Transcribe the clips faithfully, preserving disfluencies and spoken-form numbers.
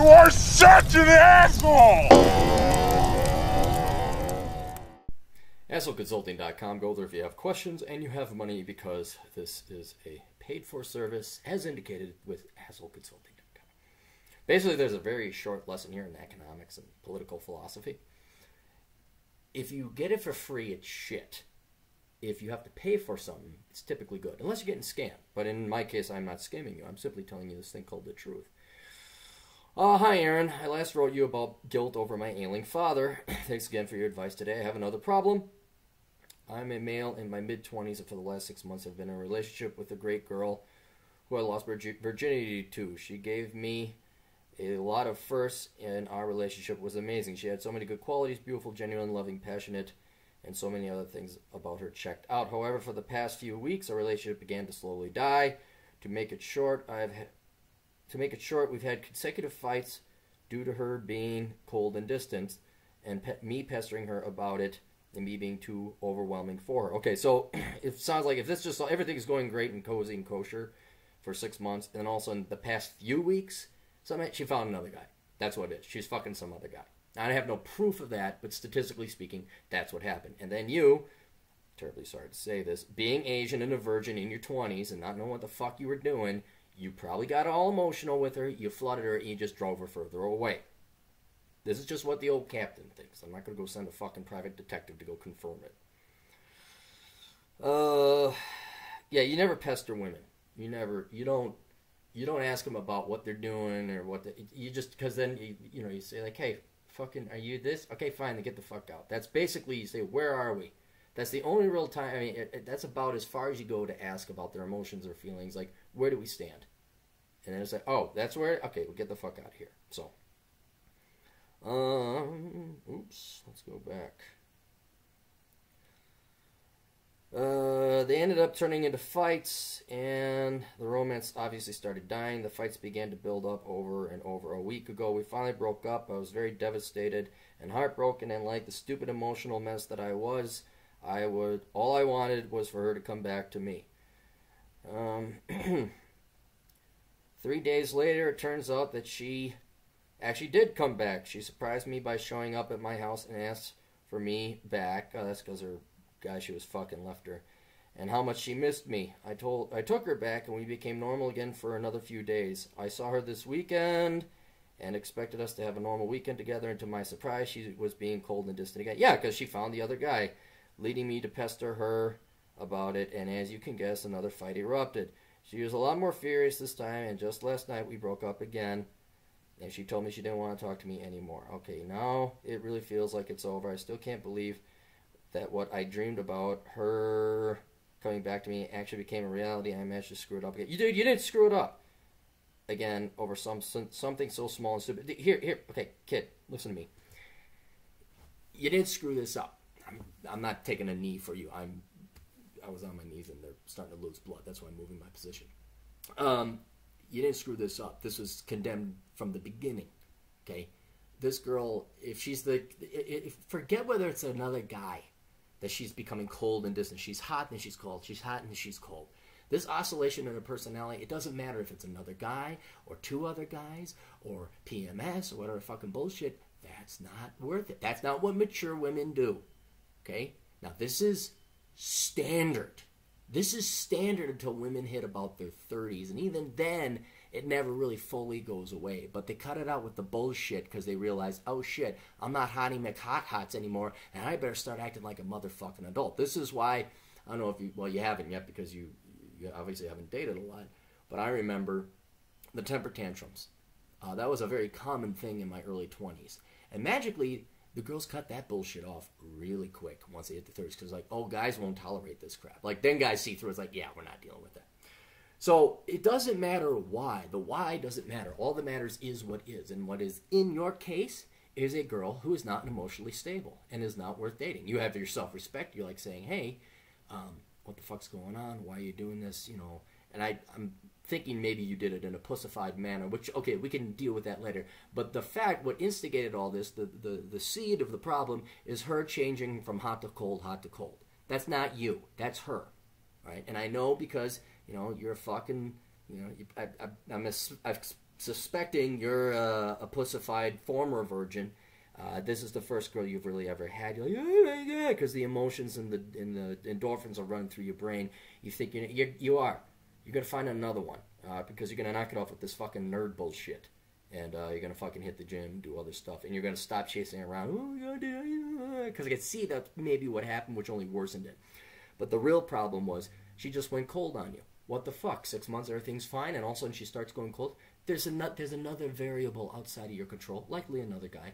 You are such an asshole! Asshole Consulting dot com. Go there if you have questions and you have money, because this is a paid-for service, as indicated with Asshole Consulting dot com. Basically, there's a very short lesson here in economics and political philosophy. If you get it for free, it's shit. If you have to pay for something, it's typically good. Unless you're getting scammed. But in my case, I'm not scamming you. I'm simply telling you this thing called the truth. Uh, hi, Aaron. I last wrote you about guilt over my ailing father. Thanks again for your advice today. I have another problem. I'm a male in my mid-twenties, and for the last six months I've been in a relationship with a great girl who I lost virginity to. She gave me a lot of firsts, and our relationship was amazing. She had so many good qualities: beautiful, genuine, loving, passionate, and so many other things about her checked out. However, for the past few weeks, our relationship began to slowly die. To make it short, I've had, to make it short, we've had consecutive fights due to her being cold and distant, and pe me pestering her about it, and me being too overwhelming for her. Okay, so it sounds like if this just everything is going great and cozy and kosher for six months, and then all of a sudden, the past few weeks, some she found another guy. That's what it is. She's fucking some other guy. I have no proof of that, but statistically speaking, that's what happened. And then you, terribly sorry to say this, being Asian and a virgin in your twenties and not knowing what the fuck you were doing, you probably got all emotional with her, you flooded her, and you just drove her further away. This is just what the old captain thinks. I'm not going to go send a fucking private detective to go confirm it. Uh, yeah, you never pester women. You never, you don't. You don't ask them about what they're doing or what the, you just, because then, you, you know, you say like, hey, fucking, are you this? Okay, fine, then get the fuck out. That's basically, you say, where are we? That's the only real time, I mean, it, it, that's about as far as you go to ask about their emotions or feelings, like, where do we stand? And then it's like, oh, that's where, okay, we'll get the fuck out of here. So, um, oops, let's go back. Uh, they ended up turning into fights, and the romance obviously started dying. The fights began to build up over and over. A week ago, we finally broke up. I was very devastated and heartbroken, and like the stupid emotional mess that I was, I would all I wanted was for her to come back to me. Um, three days later, it turns out that she actually did come back. She surprised me by showing up at my house and asked for me back. Oh, that's because her guy she was fucking left her, and how much she missed me. I told I took her back, and we became normal again for another few days. I saw her this weekend and expected us to have a normal weekend together, and to my surprise, she was being cold and distant again. Yeah, because she found the other guy, leading me to pester her about it, and as you can guess, another fight erupted. She was a lot more furious this time, and just last night we broke up again, and she told me she didn't want to talk to me anymore. Okay, now it really feels like it's over. I still can't believe that what I dreamed about her coming back to me actually became a reality. I managed to screw it up again. You dude, you didn't screw it up again over some, some something so small and stupid. Here, here, okay, kid, listen to me. You didn't screw this up. I'm, I'm not taking a knee for you. I'm, I was on my knees and they're starting to lose blood. That's why I'm moving my position. Um, you didn't screw this up. This was condemned from the beginning. Okay, this girl, if she's the, if, forget whether it's another guy that she's becoming cold and distant. She's hot and she's cold. She's hot and she's cold. This oscillation in her personality, it doesn't matter if it's another guy or two other guys or P M S or whatever fucking bullshit. That's not worth it. That's not what mature women do. Okay? Now, this is standard. This is standard until women hit about their thirties. And even then, it never really fully goes away. But they cut it out with the bullshit because they realize, oh shit, I'm not Hottie McHothots anymore, and I better start acting like a motherfucking adult. This is why, I don't know if you, well, you haven't yet because you, you obviously haven't dated a lot, but I remember the temper tantrums. Uh, that was a very common thing in my early twenties. And magically, the girls cut that bullshit off really quick once they hit the thirties because like, oh, guys won't tolerate this crap. Like, then guys see through, it's like, yeah, we're not dealing with that. So it doesn't matter why. The why doesn't matter. All that matters is what is. And what is in your case is a girl who is not emotionally stable and is not worth dating. You have your self-respect. You're like saying, hey, um, what the fuck's going on? Why are you doing this? You know, and I, I'm thinking maybe you did it in a pussified manner, which, okay, we can deal with that later. But the fact, what instigated all this, the, the, the seed of the problem is her changing from hot to cold, hot to cold. That's not you. That's her, right? And I know because... You know, you're a fucking, you know, you, I, I, I'm a, I've suspecting you're uh, a pussified former virgin, uh, this is the first girl you've really ever had. You're like, yeah, yeah, because the emotions and the and the endorphins are running through your brain. You think you're, you're you are. You're gonna find another one uh, because you're gonna knock it off with this fucking nerd bullshit, and uh, you're gonna fucking hit the gym, do other stuff, and you're gonna stop chasing around. Oh, because I could see that maybe what happened, which only worsened it. But the real problem was she just went cold on you. What the fuck? Six months, everything's fine, and all of a sudden she starts going cold. There's a there's another variable outside of your control, likely another guy,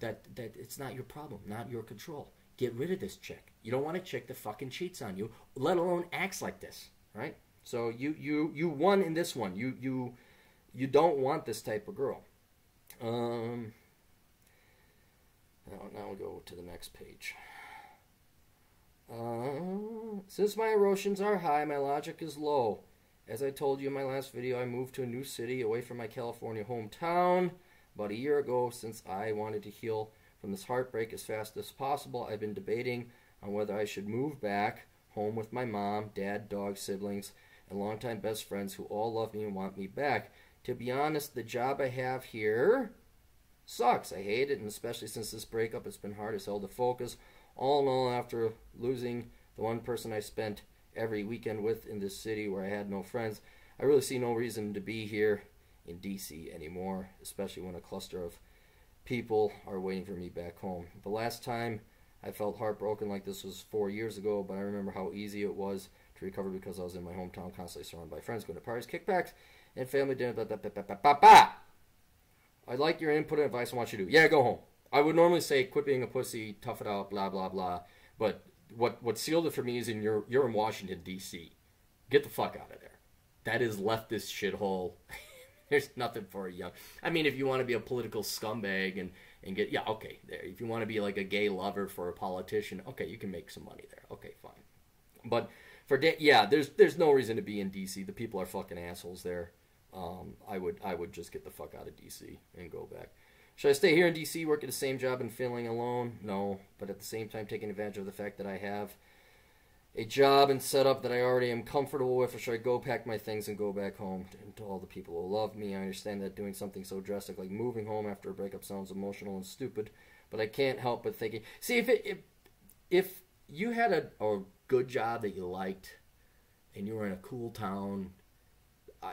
that that it's not your problem, not your control. Get rid of this chick. You don't want a chick that fucking cheats on you, let alone acts like this, right? So you you you won in this one. You you you don't want this type of girl. Um. Now now we'll go to the next page. Uh, since my erosions are high, my logic is low. As I told you in my last video, I moved to a new city away from my California hometown about a year ago. Since I wanted to heal from this heartbreak as fast as possible, I've been debating on whether I should move back home with my mom, dad, dog, siblings, and longtime best friends who all love me and want me back. To be honest, the job I have here sucks. I hate it, and especially since this breakup, it's been hard as hell to focus. All in all, after losing the one person I spent every weekend with in this city where I had no friends, I really see no reason to be here in D C anymore, especially when a cluster of people are waiting for me back home. The last time I felt heartbroken like this was four years ago, but I remember how easy it was to recover because I was in my hometown, constantly surrounded by friends, going to parties, kickbacks, and family dinner. Blah, blah, blah, blah, blah, blah. I'd like your input and advice on what you do. Yeah, go home. I would normally say quit being a pussy, tough it out, blah, blah, blah. But what what sealed it for me is in your, you're in Washington, D C Get the fuck out of there. That is leftist shithole. There's nothing for a young... I mean, if you want to be a political scumbag and, and get... Yeah, okay, there. If you want to be like a gay lover for a politician, okay, you can make some money there. Okay, fine. But for... Yeah, there's there's no reason to be in D C The people are fucking assholes there. Um, I would I would just get the fuck out of D C and go back. Should I stay here in D C, work at the same job, and feeling alone? No, but at the same time taking advantage of the fact that I have a job and setup that I already am comfortable with, or should I go pack my things and go back home to, to all the people who love me? I understand that doing something so drastic like moving home after a breakup sounds emotional and stupid, but I can't help but thinking... See, if it, if, if you had a, a good job that you liked and you were in a cool town...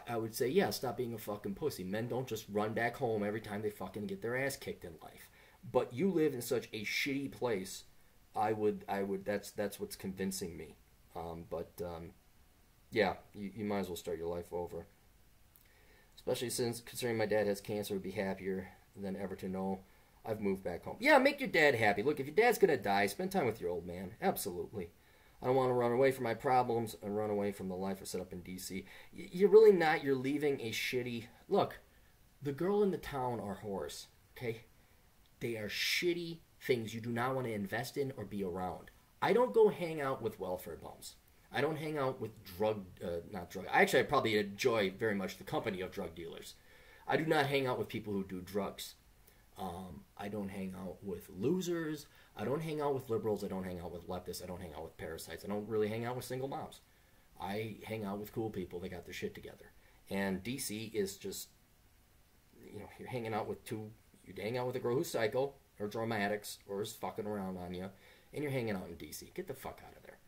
I would say, yeah, stop being a fucking pussy. Men don't just run back home every time they fucking get their ass kicked in life. But you live in such a shitty place. I would, I would. That's that's what's convincing me. Um, but um, yeah, you, you might as well start your life over. Especially since, considering my dad has cancer, would be happier than ever to know I've moved back home. Yeah, make your dad happy. Look, if your dad's gonna die, spend time with your old man. Absolutely. I don't want to run away from my problems and run away from the life I set up in D C You're really not. You're leaving a shitty... Look, the girl in the town are whores, okay? They are shitty things you do not want to invest in or be around. I don't go hang out with welfare bums. I don't hang out with drug... Uh, not drug... Actually, I probably enjoy very much the company of drug dealers. I do not hang out with people who do drugs. Um, I don't hang out with losers. I don't hang out with liberals. I don't hang out with leftists. I don't hang out with parasites. I don't really hang out with single moms. I hang out with cool people that got their shit together. And D C is just, you know, you're hanging out with two, you hang out with a girl who's psycho or dramatics or is fucking around on you, and you're hanging out in D C Get the fuck out of there.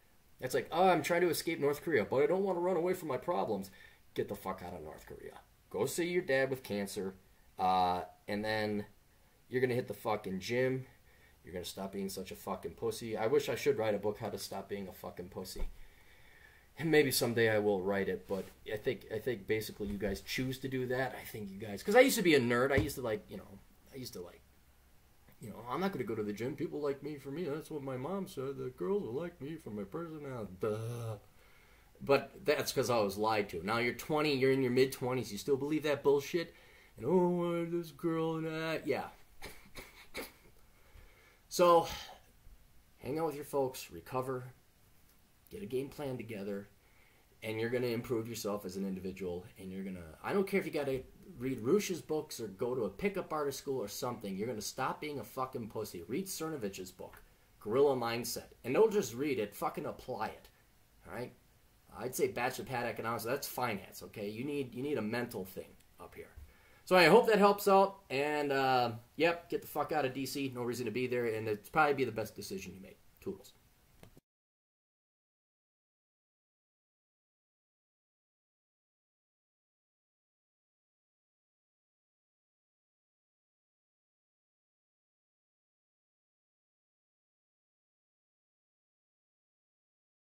That's like, oh, I'm trying to escape North Korea, but I don't want to run away from my problems. Get the fuck out of North Korea. Go see your dad with cancer, uh, and then you're going to hit the fucking gym. You're going to stop being such a fucking pussy. I wish I should write a book, How to Stop Being a Fucking Pussy. And maybe someday I will write it, but I think I think basically you guys choose to do that. I think you guys... Because I used to be a nerd. I used to like, you know, I used to like, you know, I'm not going to go to the gym. People like me for me. That's what my mom said. The girls will like me for my personality. Duh. But that's because I was lied to. Now you're twenty. You're in your mid-twenties. You still believe that bullshit? And, oh, this girl and that. Yeah. So, hang out with your folks, recover, get a game plan together, and you're going to improve yourself as an individual, and you're going to, I don't care if you got to read Rush's books or go to a pickup artist school or something, you're going to stop being a fucking pussy. Read Cernovich's book, Guerrilla Mindset, and don't just read it, fucking apply it, all right? I'd say bachelor pad economics, that's finance, okay? You need, you need a mental thing up here. So I hope that helps out, and uh, yep, get the fuck out of D C. No reason to be there, and it's probably be the best decision you make. Toodles.